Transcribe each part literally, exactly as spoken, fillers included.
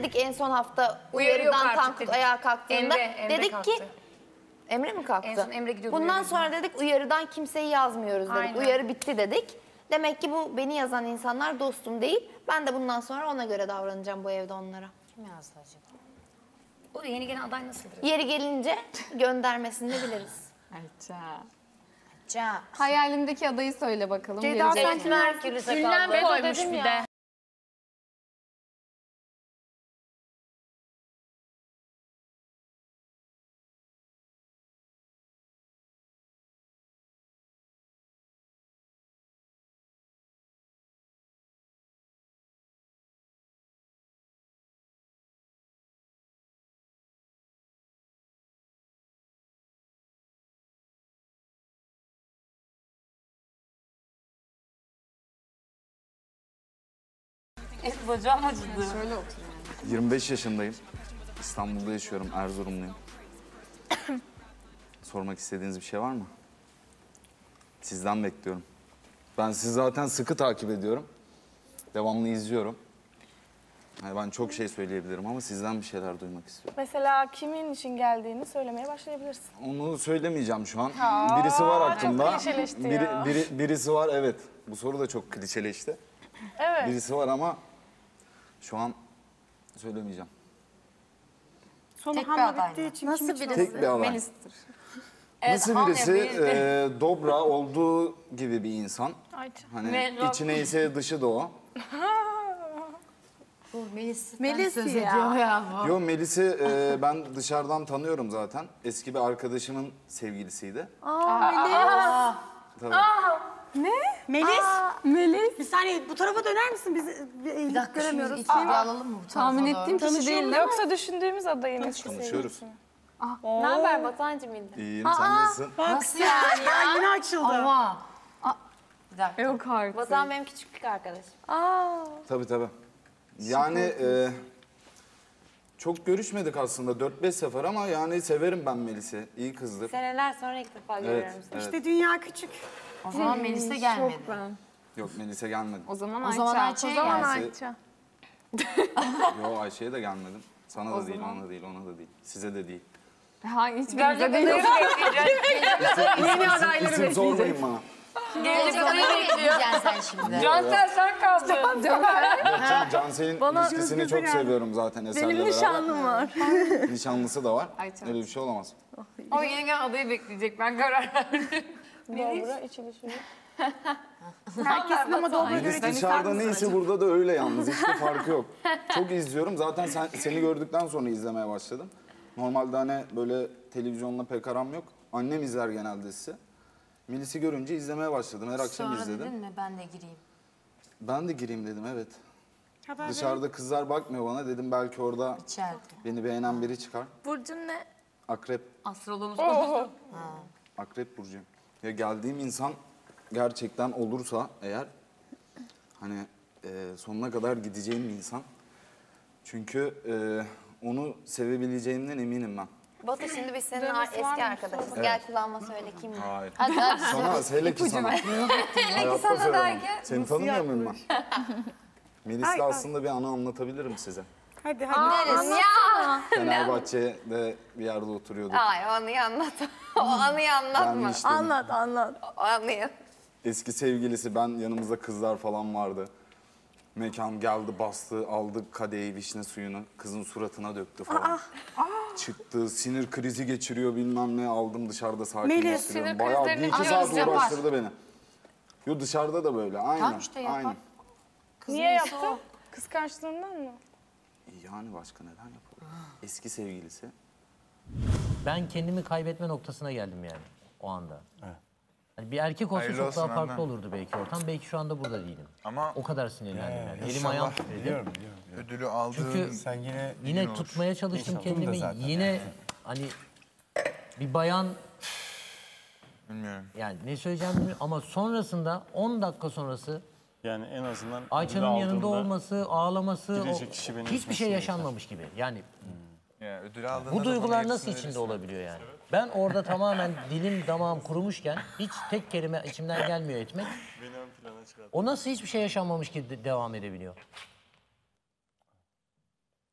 dedik en son hafta uyarıdan Tankut dedik. Ayağa kalktığında? Emre, Emre dedik kalktı. ki Emre mi kalktı? En son Emre gidiyordu. Bundan sonra dedik uyarıdan kimseyi yazmıyoruz dedik. Aynen. Uyarı bitti dedik. Demek ki bu beni yazan insanlar dostum değil. Ben de bundan sonra ona göre davranacağım bu evde onlara. Kim yazdı acaba? O yeni gelen aday nasıldır? Yeri gelince göndermesini de biliriz. Ayça. Ayça. Hayalimdeki adayı söyle bakalım. Ceyda sanki Merkür'ü koymuş bir de. Bacağım acıdı. Şöyle oturuyorum. yirmi beş yaşındayım. İstanbul'da yaşıyorum, Erzurumluyum. Sormak istediğiniz bir şey var mı? Sizden bekliyorum. Ben sizi zaten sıkı takip ediyorum. Devamlı izliyorum. Yani ben çok şey söyleyebilirim ama sizden bir şeyler duymak istiyorum. Mesela kimin için geldiğini söylemeye başlayabilirsin. Onu söylemeyeceğim şu an. Ha, birisi var aklımda. Çok klişeleşti biri, ya. Biri, birisi var, evet. Bu soru da çok klişeleşti. Evet. Birisi var ama... Şu an söylemeyeceğim. Sonu tek hamle bir bittiği için nasıl birisi? Tek bir aday. Melis'tir. Evet, nasıl birisi? E, dobra olduğu gibi bir insan. Ayça. Hani Melis. İçi neyse dışı da o. Melis. Melis söz ediyor ya. ya Yo Melis'i e, ben dışarıdan tanıyorum zaten. Eski bir arkadaşımın sevgilisiydi. Aa, aa Melis. Aa. Tabii. Aa. Ne? Melis. Aa, Melis. Bir saniye bu tarafa döner misin? Biz bir dakika göremiyoruz. Alalım mı? Tahmin ettiğim kişi değil. Yoksa düşündüğümüz adayın etkisi. Konuşuyoruz. Ne haber Batuhan'cığım? İyiyim aa, sen nasılsın? Nasıl yani ya? Yine açıldı. Ama. Aa, bir dakika. Yok artık. Batuhan benim küçüklük arkadaşım. Aa. Tabii tabii. Yani e, çok görüşmedik aslında dört beş sefer ama yani severim ben Melis'i. İyi kızdır. Seneler sonra ilk defa evet, görüyorum seni. Evet. İşte dünya küçük. O zaman hmm, Melis'e gelmedi. Yok Melis'e gelmedim. O zaman Ayça. O zaman Ayça'ya gelsin. Yok Ayça'ya da gelmedim. Sana da değil, ona da değil, ona da değil. Size de değil. Ha hiçbirimize değil. Yeni adayları bekleyeceğiz. Zorlayın bana. Gelecek adayı bekleyeceksin sen şimdi. Cansel sen kaldın. Cansel'in ilişkisini çok seviyorum zaten eserle beraber. Benim nişanlım var. Nişanlısı da var. Öyle bir şey olamaz. O yeni gelen adayı bekleyecek. Ben karar verdim. Dobra içi düşünün. Herkesin ama dobra göre dışarıda neyse burada da öyle yalnız. Hiçbir farkı yok. Çok izliyorum. Zaten sen, seni gördükten sonra izlemeye başladım. Normalde hani böyle televizyonla pek aram yok. Annem izler genelde sizi. Melis'i görünce izlemeye başladım. Her akşam sonra izledim. Sonra dedin mi ben de gireyim? Ben de gireyim dedim evet. Haber dışarıda benim. Kızlar bakmıyor bana. Dedim belki orada İçeride. beni beğenen biri çıkar. Burcun ne? Akrep. Astrologumuz. Akrep burcuyum. Ya geldiğim insan gerçekten olursa eğer hani e, sonuna kadar gideceğim bir insan. Çünkü e, onu sevebileceğimden eminim ben. Batu şimdi biz senin eski arkadaşız. Evet. Gel kulağıma söyle kim? Hayır. Hadi, hadi. Sana, hele ki sana. Hele ki sana derken. Seni tanımıyor muyum ben? Melis'le aslında bir anı anlatabilirim size. Hadi hadi. Neresi ya? Fenerbahçe'de bir yerde oturuyorduk. Ay o anıyı anlat. O anıyı anlatma. Anlat anlat. O anıyı. Eski sevgilisi ben yanımızda kızlar falan vardı. Mekan geldi bastı aldık kadeyi vişne suyunu. Kızın suratına döktü falan. Aa, aa. Çıktı sinir krizi geçiriyor bilmem ne aldım dışarıda sakinleştiriyorum. Bayağı bir iki saat uğraştırdı beni. Yo dışarıda da böyle aynen. Tam işte yapar. Niye yaptı? Kıskançlığından mı? Yani başka neden yapalım? Eski sevgilisi. Ben kendimi kaybetme noktasına geldim yani o anda. Evet. Yani bir erkek olsa hayırlı çok daha farklı anne. Olurdu belki ortam. Belki şu anda burada değilim. Ama o kadar sinirlendim ya, yani. Elim ayağım tutuyor. Biliyorum, biliyorum. Ödülü aldığın çünkü sen yine yine tutmaya çalıştım İnşallah. Kendimi. Yine yani. Hani bir bayan bilmiyorum. Yani ne söyleyeceğimi bilmiyorum ama sonrasında on dakika sonrası yani en azından Ayça'nın yanında olması, ağlaması, o, hiçbir şey yaşanmamış gibi. Yani, hmm. yani bu duygular nasıl içinde verirsen. Olabiliyor yani? Ben orada tamamen dilim damağım kurumuşken hiç tek kelime içimden gelmiyor etmek. O nasıl hiçbir şey yaşanmamış gibi devam edebiliyor?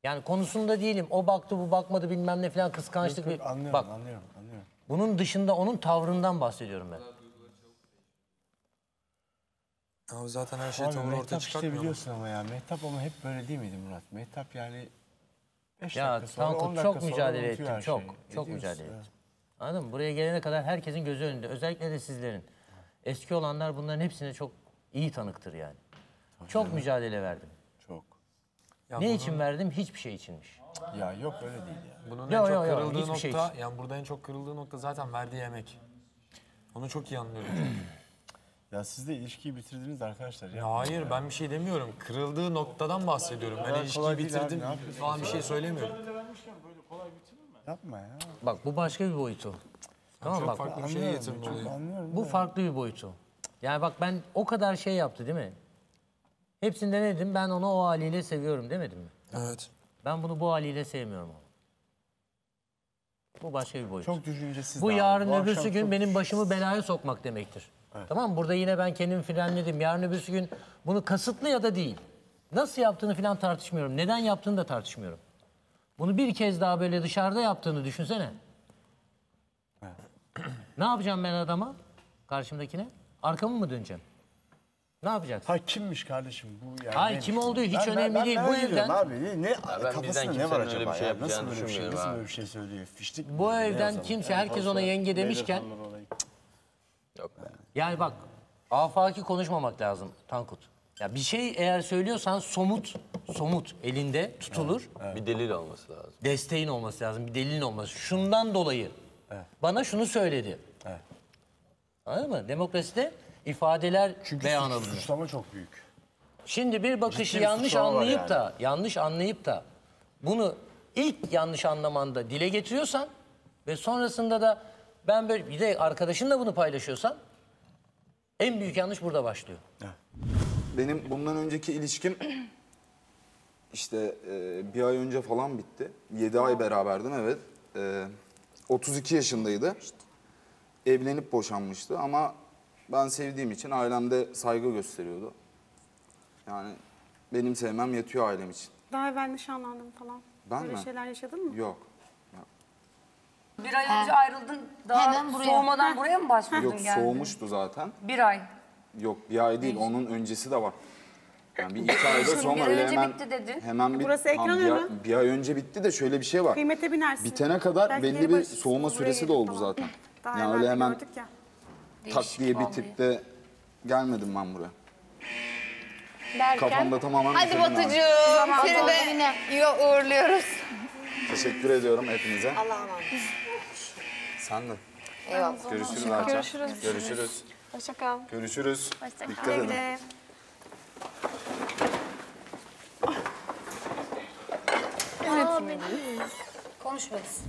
Yani konusunda değilim. O baktı, bu bakmadı, bilmem ne falan, kıskançlık. Yok, yok, bir... Anlıyorum, bak, anlıyorum, anlıyorum. Bunun dışında onun tavrından bahsediyorum ben. Ya zaten her şey tavır ortaya çıkartmıyor. Mehtap biliyorsun ama ya. Mehtap ama hep böyle değil miydi Murat? Mehtap yani... Ya Cansel çok mücadele ettim, çok. Şeyi. Çok mücadele ettim. Anladın mı? Buraya gelene kadar herkesin gözü önünde. Özellikle de sizlerin. Eski olanlar bunların hepsine çok iyi tanıktır yani. Tabii çok yani. Mücadele verdim. Çok. Ya ne bunun... için verdim? Hiçbir şey içinmiş. Ya yok öyle değil ya. Bunun yo, en çok yo, kırıldığı yo, nokta, şey yani burada en çok kırıldığı nokta zaten verdiği emek. Onu çok iyi anlıyorum. Ya siz de ilişkiyi bitirdiniz arkadaşlar. Ya hayır ya. Ben bir şey demiyorum. Kırıldığı noktadan bahsediyorum. Ben ilişkiyi bitirdim falan bir şey söylemiyorum. Yapma ya. Bak bu başka bir boyutu. Tamam çok bak, farklı bir şey getirdim oluyor. Bu farklı bir boyutu. Yani bak ben o kadar şey yaptı değil mi? Hepsinde ne dedim? Ben onu o haliyle seviyorum demedim mi? Evet. Ben bunu bu haliyle sevmiyorum ama. Bu başka bir boyut. Çok düşüncesiz. Bu yarın abi. Öbürsü bu gün benim başımı belaya sokmak demektir. Evet. Tamam mı? Burada yine ben kendimi frenledim. Yarın öbürsü gün bunu kasıtlı ya da değil. Nasıl yaptığını falan tartışmıyorum. Neden yaptığını da tartışmıyorum. Bunu bir kez daha böyle dışarıda yaptığını düşünsene. Evet. Ne yapacağım ben adama? Karşımdakine? Arkamı mı döneceğim? Ne yapacaksın? Ha kimmiş kardeşim bu yani? Hayır kim olduğu hiç ben, önemli ben, ben değil. Bu evden... Abi, ne, kafasında ne var acaba? Şey ya? Nasıl böyle bir şey, nasıl böyle bir şey söylüyor? Fiştik bu mi? Evden kimse, yani herkes ona yenge demişken... Yok. Yani bak, afaki konuşmamak lazım Tankut. Ya bir şey eğer söylüyorsan somut, somut elinde tutulur. Evet, evet. Bir delil olması lazım. Desteğin olması lazım, bir delilin olması. Şundan dolayı evet. Bana şunu söyledi. Evet. Anladın mı? Demokraside... İfadeler beyan alınıyor. Çünkü suçlama çok büyük. Şimdi bir bakışı yanlış anlayıp yani. da, yanlış anlayıp da bunu ilk yanlış anlamanda dile getiriyorsan ve sonrasında da ben böyle bir de arkadaşınla bunu paylaşıyorsan en büyük yanlış burada başlıyor. Benim bundan önceki ilişkim işte e, bir ay önce falan bitti. Yedi ay beraberdim evet. E, otuz iki yaşındaydı. Evlenip boşanmıştı ama ben sevdiğim için ailemde saygı gösteriyordu. Yani benim sevmem yetiyor ailem için. Daha evvel nişanlandım falan. Ben Böyle mi? Şeyler yaşadın mı? Yok. Bir ay ha. önce ayrıldın. Daha Hemen buraya. soğumadan ha. buraya mı başvurdun? Yok geldi. Soğumuştu zaten. Bir ay. Yok bir ay değil Neyse. onun öncesi de var. Yani bir iki ayda sonra bir öyle hemen... bitti dedin. Hemen bir, Burası ekran bir, ay, bir ay önce bitti de şöyle bir şey var. Kıymete binersin. Bitene kadar Belki belli bir soğuma süresi de oldu falan. zaten. Daha yani öyle hemen... gördük ya. Tak diye bir tip de gelmedim ben buraya. Derken, Kafamda tamamen... Hadi Batucuğum, seni de iyi uğurluyoruz. Teşekkür ediyorum hepinize. Allah'a emanet. Sen de. Eyvallah. Görüşürüz Ayça. Görüşürüz. Görüşürüz. Hoşça kal. Görüşürüz. Hoşça kal. Dikkat edin. Konuşmayız.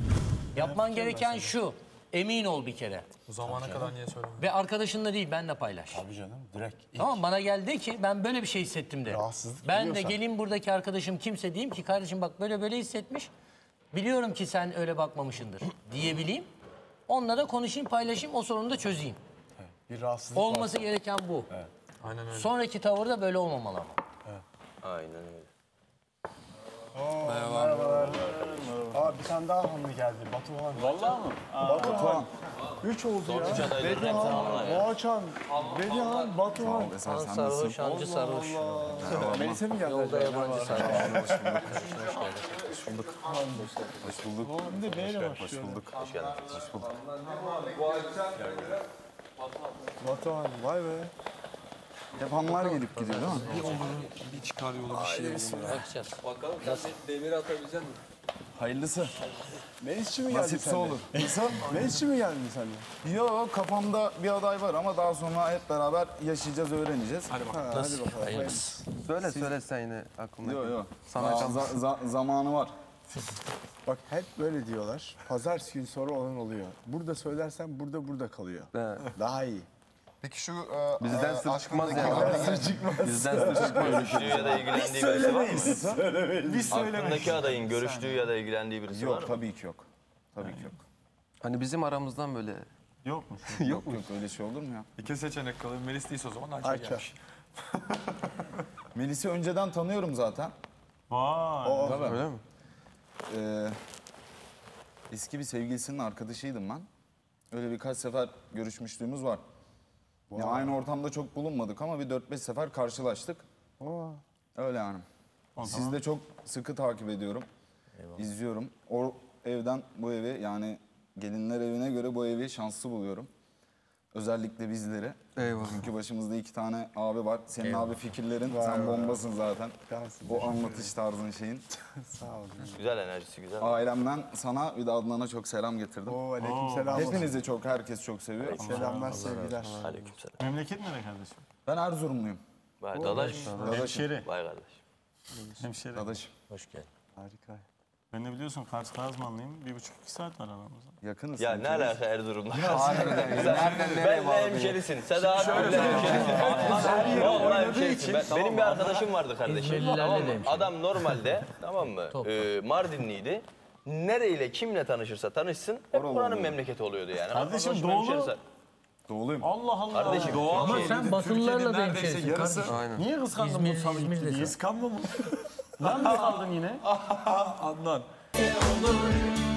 Yapman gereken şu. Emin ol bir kere. O zamana kadar niye söylemedin? Ve arkadaşınla değil, benle paylaş. Tabii canım, direkt. İlk. Tamam, bana geldi ki ben böyle bir şey hissettim de. Rahatsızlık Ben biliyorsan. de geleyim buradaki arkadaşım kimse diyeyim ki kardeşim bak böyle böyle hissetmiş. Biliyorum ki sen öyle bakmamışındır diyebileyim. Onunla da konuşayım, paylaşayım, o sorunu da çözeyim. Evet, bir rahatsızlık Olması varsa. gereken bu. Evet. Aynen öyle. Sonraki tavır da böyle olmamalı ama. Evet. Aynen öyle. Oo, merhaba. Merhaba. Aa, bir tane daha hanımı geldi, Batuhan. Vallahi mı? Batuhan. Üç oldu ya. Bedihan, Boğaçan, Bedihan, Batuhan. Sen sarhoş, hancı sarhoş. Melis'e mi geldi? Yolda yabancı sarhoş. Hoş bulduk. Hoş bulduk. Hoş bulduk. Hoş bulduk. Hoş geldin. Hoş bulduk. Batuhan, vay be. Hep hanlar gelip gidiyor değil mi? Bir onların bir çıkar yolu, bir şey olsun. Bakacağız. Bakalım demir atabilecek mi? Hayırlısı. Melisçi mi geldi sende? olur. Melisçi mi geldi sende? Yok, kafamda bir aday var ama daha sonra hep beraber yaşayacağız, öğreneceğiz. Hadi bakalım. Ha, hadi bakalım. Hayırlısı. Söyle Siz... söyle sen yine aklımda. Yok yok. Za zamanı var. Bak hep böyle diyorlar. Pazartesi günü sonra olan oluyor. Burada söylersen burada burada kalıyor. Evet. Daha iyi. Peki şu... E, Bizden sır çıkmaz yani. Bizden sır çıkmaz. Bizden sır çıkmaz. Görüştüğü ya da ilgilendiği birisi var mı? Biz söylemeyiz. Biz söylemeyiz. Aklındaki adayın görüştüğü ya da ilgilendiği birisi yok, var mı? Yok tabii ki yok. Tabii ki yok. Hani bizim aramızdan böyle... Yok mu? Yok mu? Yok öyle şey olur mu ya? İki seçenek kalıyor. Melis değilse o zaman Ayça gelmiş. Melis'i önceden tanıyorum zaten. Vay. Öyle mi? e, eski bir sevgilisinin arkadaşıydım ben. Öyle birkaç sefer görüşmüşlüğümüz var. Wow. Ya aynı ortamda çok bulunmadık ama bir dört beş sefer karşılaştık. Wow. Öyle yani. Sizi tamam. de çok sıkı takip ediyorum. Eyvallah. İzliyorum. O evden bu evi, yani gelinler evine göre bu evi şanslı buluyorum. Özellikle bizleri. Eyvallah. Çünkü başımızda iki tane abi var. Senin Eyvallah. abi fikirlerin, var, sen bombasın var. zaten. Kansın, o anlatış tarzın şeyin. Sağ olun. Güzel enerjisi, güzel. Ailemden sana ve Adnan'a çok selam getirdim. Oo, aleyküm selam. Hepinizi çok, herkes çok seviyor. Aleyküm selamlar, sevgiler. Aleyküm selam. Memleket nereye kardeşim? Ben Erzurumluyum. Vay dadaş. Hemşeri. Vay kardeş. Hemşeri. Dadaşım. Hoş geldin. Harika. Ben de biliyorsun Kars Kazmanlıyım. Bir buçuk iki saat var aramızda. Yakınız. Ya ne alaka Erzurum'la? Nereden nereye bağlı? Benle hemşerisin. Sen daha benle hemşerisin. Benim bir arkadaşım vardı kardeşim. Adam normalde, tamam mı? Mardinliydi. Nereyle kimle tanışırsa tanışsın hep buranın memleketi oluyordu yani. Kardeşim doğulu. Doğuluyum. Allah Allah. Kardeşim doğu. Ama sen Batılılarla da hemşerisin. Niye kıskandın bu samimiyeti? Niye kıskandın bu? Lan mı kaldın yine? Adnan.